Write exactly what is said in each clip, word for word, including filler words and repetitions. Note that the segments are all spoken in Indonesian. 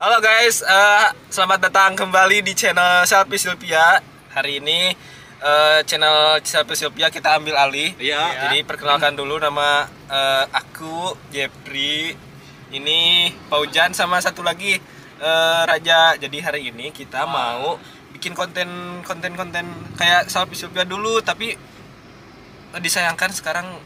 Halo guys, uh, selamat datang kembali di channel Shelvy Silvia. Hari ini uh, channel Shelvy Silvia kita ambil alih. Iya. Jadi perkenalkan dulu nama uh, aku Jeffrey. Ini Paujan sama satu lagi uh, Raja. Jadi hari ini kita wow. mau bikin konten konten konten kayak Shelvy Silvia dulu, tapi uh, disayangkan sekarang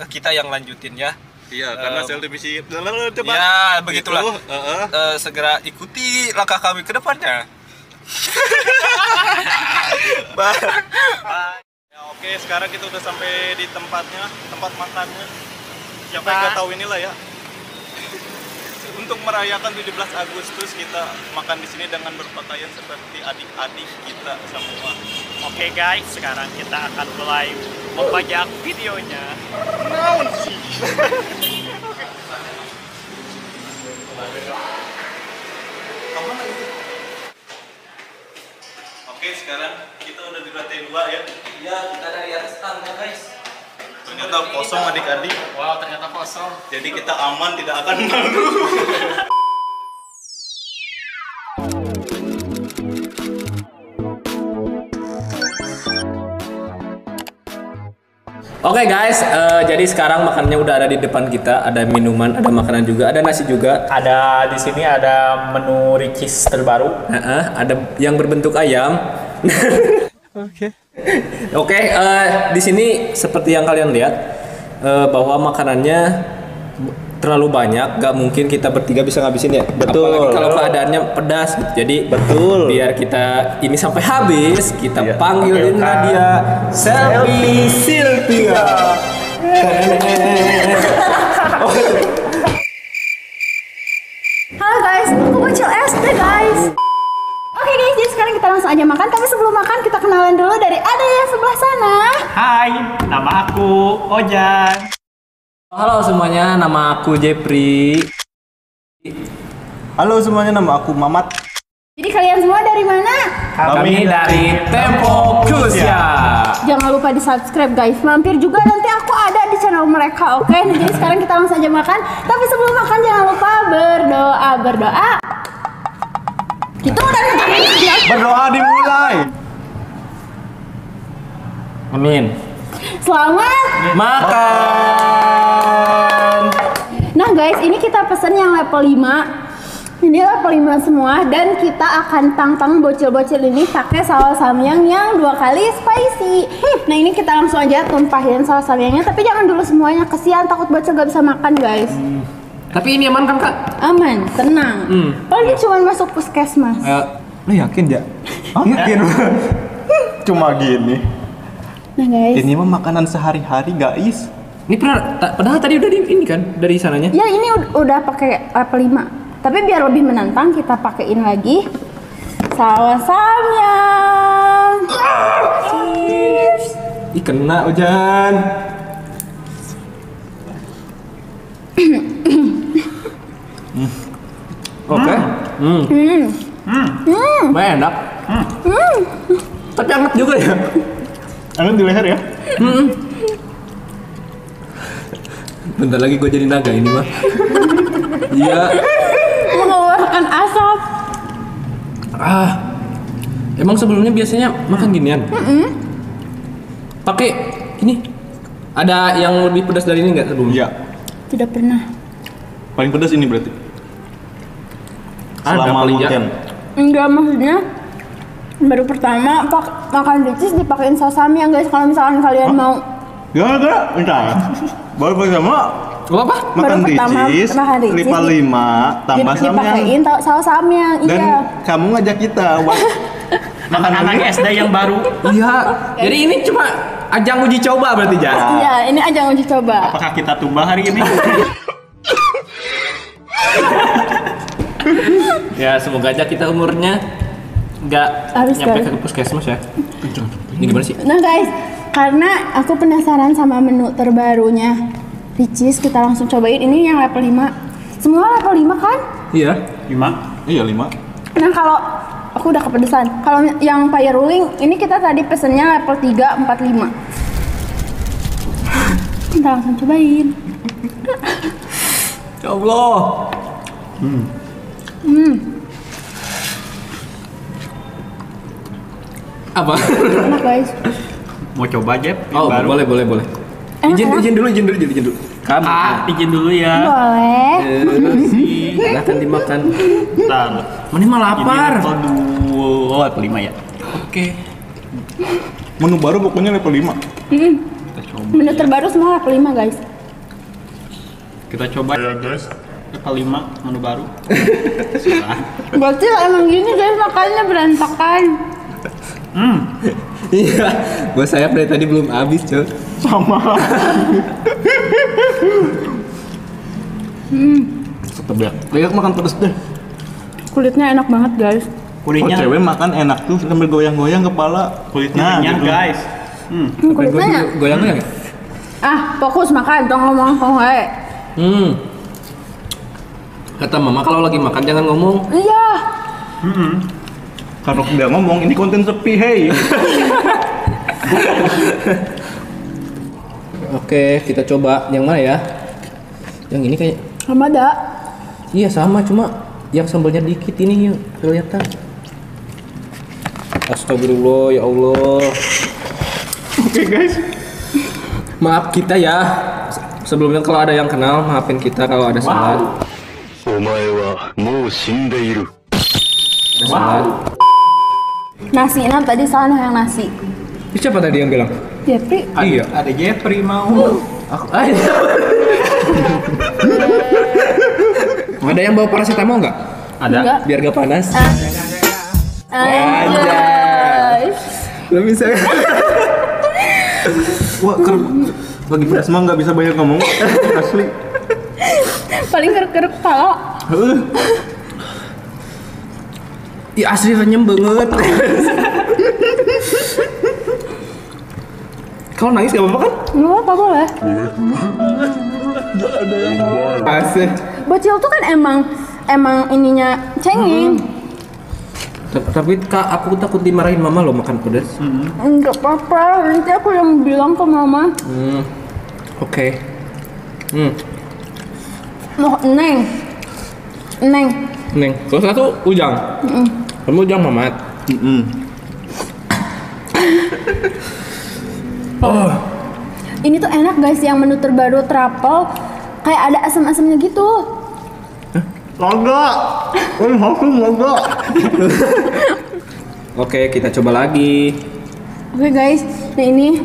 uh, kita yang lanjutin ya. Iya, karena Shelvy Silvia coba. Ya, begitulah. Gitu, uh -uh. Uh, segera ikuti langkah kami ke depannya. Bye. Bye. Ya, oke, sekarang kita udah sampai di tempatnya, tempat makannya. Siapa yang nggak tahu inilah ya. Untuk merayakan tujuh belas Agustus kita makan di sini dengan berpakaian seperti adik-adik kita semua. Oke guys, sekarang kita akan mulai membajak videonya. Naon sih. Oke, sekarang kita udah di lantai dua ya. Iya, kita dari atas tangga guys. Ternyata kosong adik-adik. Wow, ternyata kosong. Jadi kita aman, tidak akan malu. Oke okay guys, uh, jadi sekarang makanannya udah ada di depan kita. Ada minuman, ada makanan juga, ada nasi juga. Ada di sini ada menu Richeese terbaru. Uh -uh, ada yang berbentuk ayam. Oke. Oke, okay, uh, di sini seperti yang kalian lihat uh, bahwa makanannya terlalu banyak. Gak mungkin kita bertiga bisa ngabisin ya. Betul. Apalagi kalau keadaannya pedas. Jadi betul. Biar kita ini sampai habis, kita iya. panggilin Nadia. Shelvy Silvia. Halo guys, aku bocil S D guys. Oke guys, jadi sekarang kita langsung aja makan. Tapi sebelum makan kita kenalan dulu dari ada yang sebelah sana. Hai, nama aku Ojan. Halo semuanya, nama aku Jeffrey. Halo semuanya, nama aku Mamat. Jadi kalian semua dari mana? Kami, Kami dari Tempo Kusya. Jangan lupa di subscribe guys. Mampir juga nanti aku ada di channel mereka, oke? Okay? Jadi sekarang kita langsung aja makan. Tapi sebelum makan jangan lupa berdoa berdoa. Kita udah ya. Berdoa dimulai. Amin. Selamat makan. Nah guys, ini kita pesen yang level lima. Ini level lima semua. Dan kita akan tantang bocil-bocil ini pakai saus samyang yang dua kali spicy. Nah ini kita langsung aja tumpahin saus samyangnya. Tapi jangan dulu semuanya, kesian takut bocil gak bisa makan guys. hmm. Tapi ini aman kan kak? Aman, tenang. hmm. Oh ini cuma masuk puskesmas. uh, Lo yakin ya? Oh, yakin. Cuma gini. Nah guys, ini mah makanan sehari-hari guys. Ini padahal tadi udah di, ini kan dari sananya. Ya ini udah, udah pakai level lima. Tapi biar lebih menantang kita pakein lagi saus samyang. Cheers. Ih kena Ojan. Oke. Hmm. Hmm. Hmm. Enak. Hmm. Tapi anget juga ya. Anget di leher ya. Hmm. Bentar lagi gue jadi naga ini mah. Iya. Mengeluarkan asap. Ah. Emang sebelumnya biasanya makan ginian? Heeh. Pakai ini. Ada yang lebih pedas dari ini enggak sebelumnya? Iya. Tidak pernah. Paling pedas ini berarti. Selama konten. Enggak, maksudnya baru pertama pak makan Richeese dipakein saus samyang guys. Kalau misalkan kalian Hah? mau ya enggak enggak baru pertama apa, apa? makan Richeese level lima tambah samyang saus samyang iya. Dan kamu ngajak kita makan anak S D yang baru. Iya. Jadi ini cuma ajang uji coba berarti ya. Iya, ini ajang uji coba. Apakah kita tumbang hari ini? Ya semoga aja kita umurnya nggak nyampe ke puskesmas ya. Ini gimana sih? Nah guys, karena aku penasaran sama menu terbarunya Richeese, kita langsung cobain. Ini yang level lima. Semua level lima kan? Iya, lima. Iya, lima. Nah kalau aku udah kepedesan. Kalau yang fire ruling ini kita tadi pesennya level tiga, empat, lima. Kita langsung cobain. Ya Allah. Hmm. Hmm. Apa? Enak guys. Mau coba aja? Oh baru. boleh boleh boleh. Izin izin dulu izin dulu izin dulu. Kamu ah, izin dulu ya. Boleh. Silahkan dimakan. Ntar. Ini malah lapar. Level dua, oh, level lima ya. Oke. Okay. Menu baru pokoknya level lima. Hmm. Kita coba. Menu terbaru semua level lima guys. Kita coba ya guys. Level lima menu baru. Silakan. Bocil emang gini guys makannya berantakan. Hmm. Iya, buat saya dari tadi belum habis, coy. Sama. Hmm. Setebak. Kayak makan pedes deh. Kulitnya enak banget, guys. Kulitnya. Oh, cewek makan enak tuh sambil goyang-goyang kepala. Kulitnya enak, guys. Hmm. Kulitnya goyang-goyang. Hmm. Ah, fokus makan, jangan ngomong kowe. Hmm. Kata mama kalau lagi makan jangan ngomong. Iya. Hmm. Kalau nggak ngomong, ini konten sepi, hey. Oke, kita coba yang mana ya? Yang ini kayak sama ada. Iya sama, cuma yang sambalnya dikit ini yuk, kelihatan. Astagfirullah, ya Allah. Oke guys, maaf kita ya. Sebelumnya kalau ada yang kenal, maafin kita kalau ada wow. salah. Omae wa mou shindeiru. Ada wow. salah. Nasi enam tadi salah yang nasi. Siapa tadi yang bilang? Jeffrey. Ada, iya. Ada Jeffrey mau. Uh. Aku. Ada yang bawa paracetamol nggak? Ada. Enggak. Biar gak panas. Aja. Belum bisa. Wah, keruk. Lagi pedas mah nggak bisa banyak ngomong. Asli. Paling keruk-keruk pala. Heeh. Ih, asli renyem banget. Kalau nangis gak apa-apa kan? Gak apa-apa, boleh. Asik. Bocil tuh kan emang emang ininya cengeng. Hmm. Tapi kak, aku takut dimarahin mama loh makan pedas. Hmm. Gak apa-apa, nanti aku yang bilang ke mama. Hmm. Oke. Okay. Hmm. Loh, Neng. Neng. Neng. Terus satu, Ujang. Mm-mm. Kamu Ujang Mamat. Mm-mm. Oh. Ini tuh enak guys, yang menu terbaru trapel kayak ada asam-asamnya gitu. Logo. Ini harum logo. Oke, kita coba lagi. Oke guys, nah ini.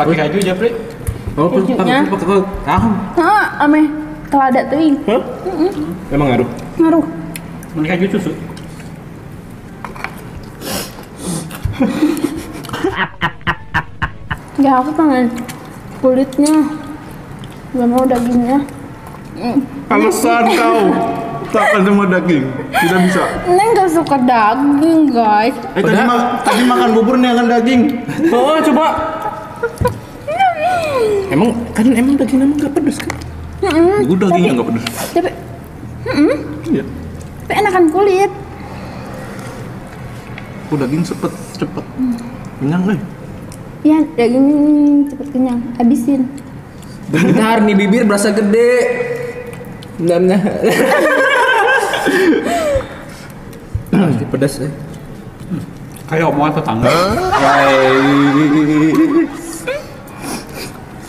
Pakai kaju Jeffrey. Oh, pakai pakai. Heeh, ame kelada teuing. Hah? Heeh. Emang ngaruh? Ngaruh. Mun kaju susu. Ya aku pengen kulitnya, gak mau dagingnya. Alasan kau tak ada mau daging, tidak bisa. Neng gak suka daging guys. Eh tadi, ma tadi makan bubur nih akan daging. Oh coba. Emang kan emang daging emang gak pedes kan? Mm-mm, gue dagingnya gak pedes. Tapi, mm-mm, ya. Tapi enakan kulit. Aku daging cepet cepet kenyang deh. Iya, daging cepet kenyang, habisin. Benar nih bibir berasa gede. Nah, nah. Pasti pedas ya. Kayak omongan tetangga.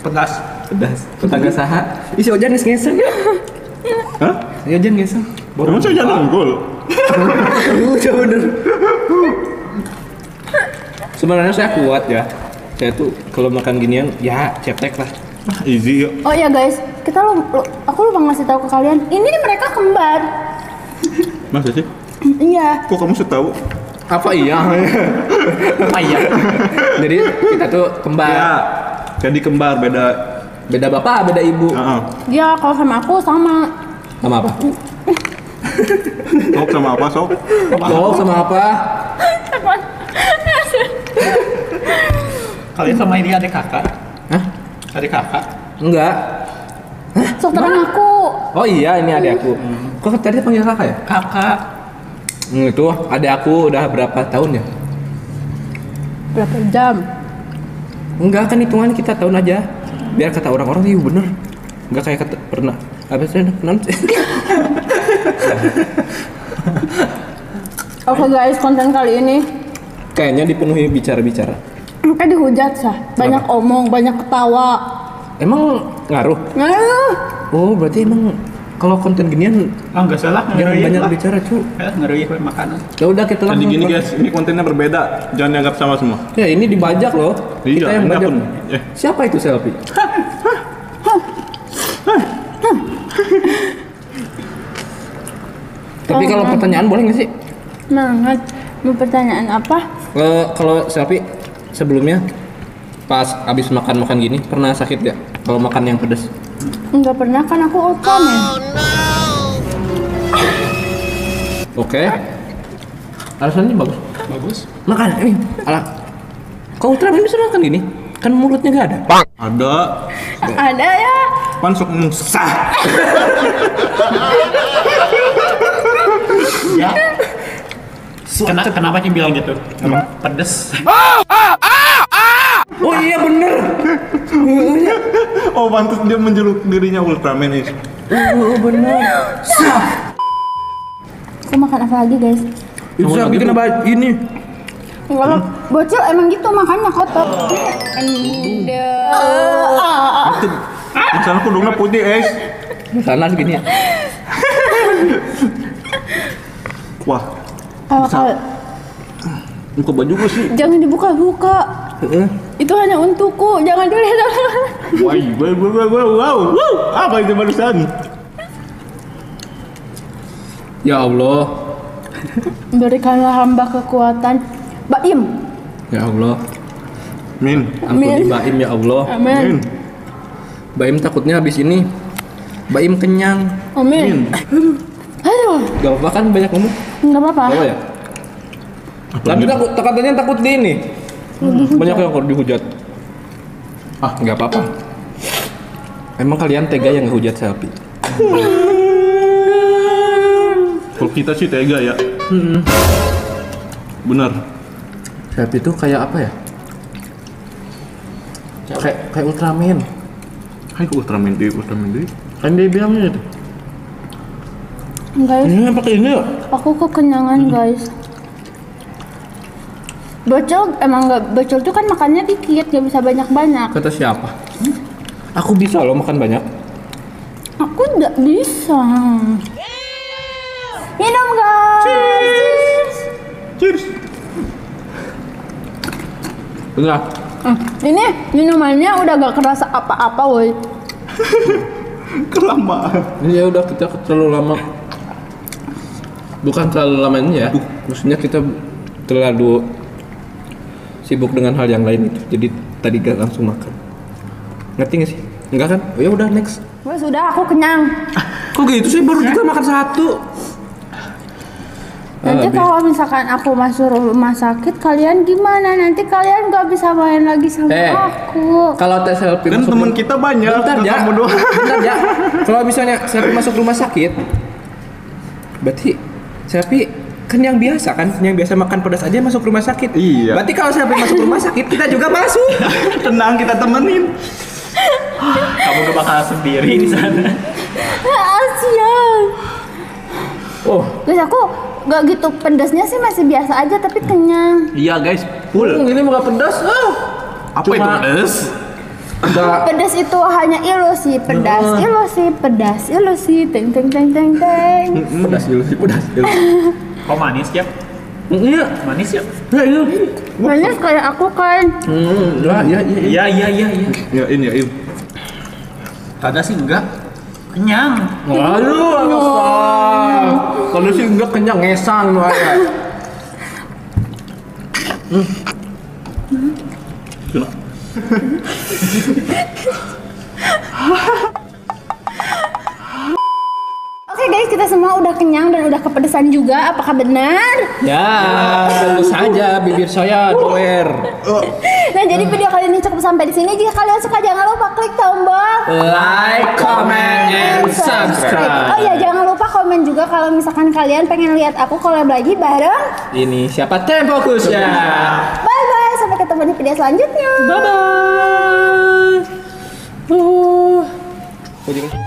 Pedas, pedas. Tetangga saha. Ih, si Ojan ngeseng. Hah? Si Ojan ngeseng. Baru saja nunggul. Udah bener. Sebenarnya saya kuat ya. Saya tuh kalau makan ginian ya cetek lah. Easy ya. Oh ya guys, kita lu, lu aku lupa ngasih tahu ke kalian. Ini nih mereka kembar. Masa sih? Iya. Kok kamu setahu? Apa iya? Apa iya? Jadi kita tuh kembar. Ya. Jadi kembar beda beda bapak, beda ibu. Heeh. Uh-uh. Ya, kalau sama aku sama. Sama apa? Sok sama apa, Sok? Sok sama apa? Kalian sama ini adik kakak? Hah? Adik kakak? Enggak. Hah? Sok terang aku. Oh iya, ini adik aku. Hmm. Kok tadi panggil kakak ya? Kakak. Hmm, itu adik aku udah berapa tahun ya? Berapa jam? Enggak, kan hitungan kita tahun aja. Biar kata orang-orang, iya bener. Enggak kayak kata, pernah Habis itu enak banget. Oke guys, konten kali ini kayaknya dipenuhi bicara-bicara. Makanya dihujat sah, banyak apa? Omong, banyak ketawa. Emang ngaruh? Ngaruh. Oh berarti emang kalau konten ginian ah nggak salah jangan banyak lah. Bicara cu ya, ngaruhi makanan ya udah kita langsung jadi gini guys, ini kontennya berbeda, jangan dianggap sama semua ya, ini dibajak loh iya, kita yang bajak eh. Siapa itu Selfie? Tapi kalau pertanyaan boleh nggak sih? Banget, mau pertanyaan apa? Uh, kalau Selfie sebelumnya pas abis makan-makan gini pernah sakit gak kalau makan yang pedas? Enggak pernah, kan aku otom ya. Oh, no. Oke. Okay. Alasannya bagus. Bagus. Makan ini. Alah. Kau ultra ini bisa makan gini? Kan mulutnya enggak ada. Bang. Ada. Ada ya. Pan sok musah. Ya. Kena, kenapa sih bilang gitu? Emang hmm. pedes. Oh, oh, oh, oh. Oh iya bener. Oh pantas dia menjeluk dirinya Ultraman ini. Oh bener. Sah. Aku makan apa lagi guys? Itu oh, lagi kena baju ini. Kalau hmm. bocil emang gitu makannya kotor. Itu misalnya kudungnya putih guys. Misalnya segini ya. Wah. Kalau buka baju gue sih. Jangan dibuka-buka. Uh-uh. Itu hanya untukku, jangan dilihat. Wah, wow, wow, wow, wow, wow. Apa itu barusan? Ya Allah. Berikanlah hamba kekuatan. Baim. Ya Allah. Min. Ampuni Baim ya Allah. Amin. Baim takutnya habis ini Baim kenyang. Amin. Aduh. Aduh. Gak apa-apa kan banyak ngomong? Gak apa-apa. Gak ya? Tapi takut, katanya takut di ini. Hmm. Banyak yang kalau dihujat. Ah, nggak apa-apa. Emang kalian tega yang ngehujat Selfie? Kalau kita sih tega ya. Hmm. Bener. Selfie itu kayak apa ya? Kayak kayak Ultraman. Kayak Ultraman di Ultraman di. Kan dia bilangnya itu. Guys. Ini pakai ini ya? Aku kekenyangan, hmm. guys. Bocil emang nggak, bocil tuh kan makannya dikit, nggak bisa banyak-banyak. Kata siapa? Hmm? Aku bisa loh makan banyak. Aku nggak bisa. Minum guys. Cheers. Cheers. Udah. Hmm. Ini minumannya udah gak kerasa apa-apa, woi. Kelamaan. Ini udah kita terlalu lama. Bukan terlalu lamanya ya. Maksudnya kita terlalu sibuk dengan hal yang lain itu, jadi tadi gak langsung makan. Ngerti gak sih? Enggak kan? Oh, ya udah next. Wah sudah, aku kenyang. Kok gitu sih? Baru kita makan satu. Nanti ah, kalau misalkan aku masuk rumah sakit, kalian gimana? Nanti kalian gak bisa main lagi sama eh, aku. Kalau Selfie kan teman kita banyak. Bentar ya. Bentar ya. Kalau misalnya Selfie masuk rumah sakit, berarti Selfie kan yang biasa kan, yang biasa makan pedas aja masuk rumah sakit. Iya. Berarti kalau Selfie masuk rumah sakit, kita juga masuk. Tenang, kita temenin. Kamu gak bakal sendiri di sana. Asyik. Oh. Guys, aku gak gitu pedasnya sih, masih biasa aja tapi kenyang. Iya guys, full. Hmm, ini gak pedas. Oh. Apa cuma itu pedas? Pedas itu hanya ilusi, pedas nah. ilusi, pedas ilusi, teng teng teng teng teng. Pedas ilusi, pedas ilusi. Kok oh, manis ya? Iya, manis ya? Ya, iya. Manis kayak aku kan. Hmm, ya, ya, ya. Ya, ya, ya, ya. Ya, ini, ya, ini. Kada sih enggak kenyang. Waduh, astaga. Kada sih enggak kenyang, ngesang lu aja. Hmm. Gila. Guys, kita semua udah kenyang dan udah kepedesan juga, apakah benar? Ya, tentu saja bibir saya doer. Nah, jadi video kali ini cukup sampai di sini. Jika kalian suka jangan lupa klik tombol like, comment, and subscribe. Oh ya, jangan lupa komen juga kalau misalkan kalian pengen lihat aku collab lagi bareng ini siapa Tempo Kusya. Bye bye, sampai ketemu di video selanjutnya. Bye bye. Uh.